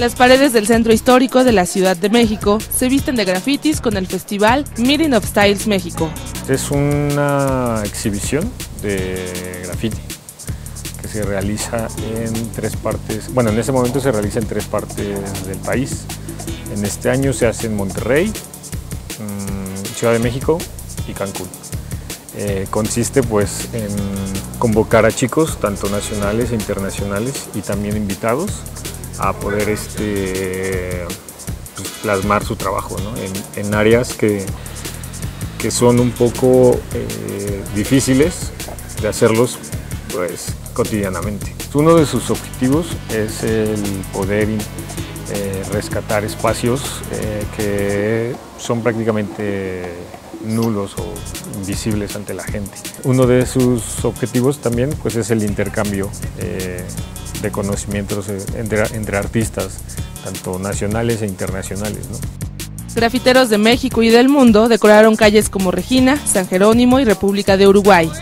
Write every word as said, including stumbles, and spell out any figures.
Las paredes del centro histórico de la Ciudad de México se visten de grafitis con el festival Meeting of Styles México. Es una exhibición de graffiti que se realiza en tres partes, bueno, en este momento se realiza en tres partes del país. En este año se hace en Monterrey, Ciudad de México y Cancún. Eh, consiste pues en convocar a chicos, tanto nacionales e internacionales, y también invitados a poder este, pues, plasmar su trabajo, ¿no? en, en áreas que, que son un poco eh, difíciles de hacerlos pues, cotidianamente. Uno de sus objetivos es el poder eh, rescatar espacios eh, que son prácticamente nulos o invisibles ante la gente. Uno de sus objetivos también pues, es el intercambio eh, de conocimientos entre, entre artistas, tanto nacionales e internacionales, ¿no? Grafiteros de México y del mundo decoraron calles como Regina, San Jerónimo y República de Uruguay.